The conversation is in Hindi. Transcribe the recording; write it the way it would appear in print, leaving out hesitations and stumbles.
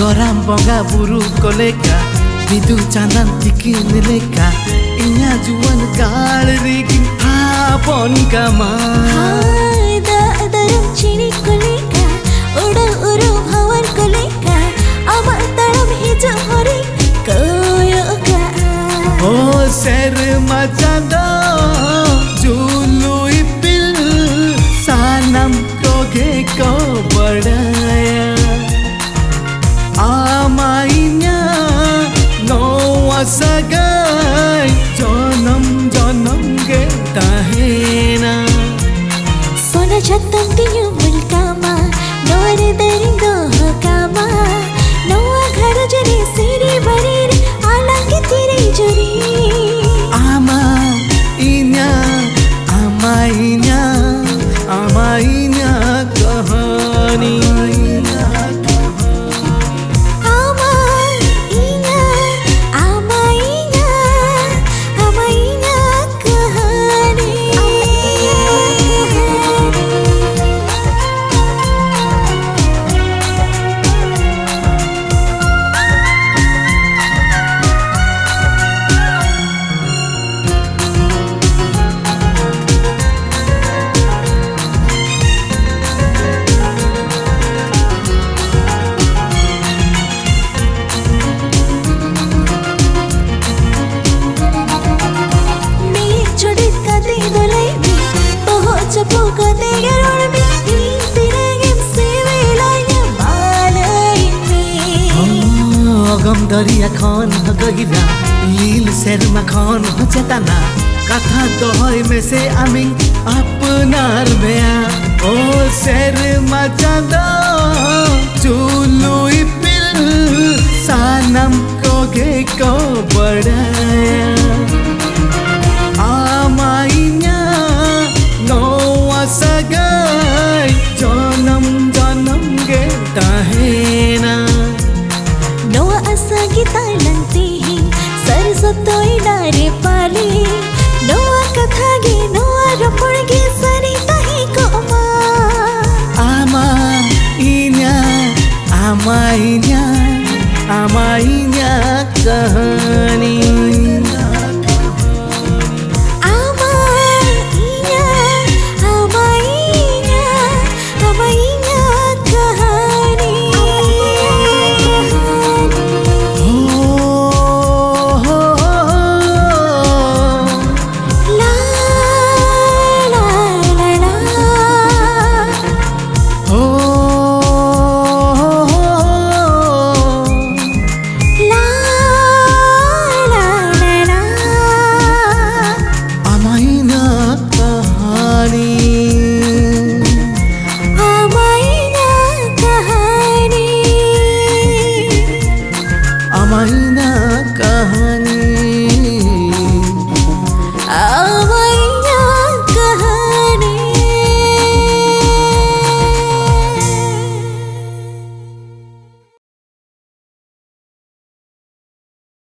गराम बंगा बुरु कोलेका बिदु चांदन तिकी मिलेका इन्या जुवन काल रिगी थापन का मां दा दरम चिनी कोलेका उडल उरु भवर कोलेका अमा तरम हिजो होरी कोयो का ओ सर मचांदो जुलुई पिल सानम कोगे को बड़ाया Amah Injah Noa Sagai Janam Janam Ke Tahena Sona Chattam Tiyu Mulkama Noar Darin Doha Kama Noa Ghar Jari Siri Barir Alangi Tiri Jari Amah Injah Amah Injah Amah Injah Kahani दरिया खान हगीरा लील शर्मा खान हो चेताना कथा दोहय में से आमी अपनार बेया ओ शर्मा चांदा चुलुई पिल सानम कोगे को बड़ाया आमाह इंजह नोआ सगाई जनम जनम के तहेना तालंती ही सरसतोई नारे पाले नोआ कथा गे नोआ रपड़ गे सरिता ही को आमाह इंजह आमाह इंजह आमाह इंजह कहनी।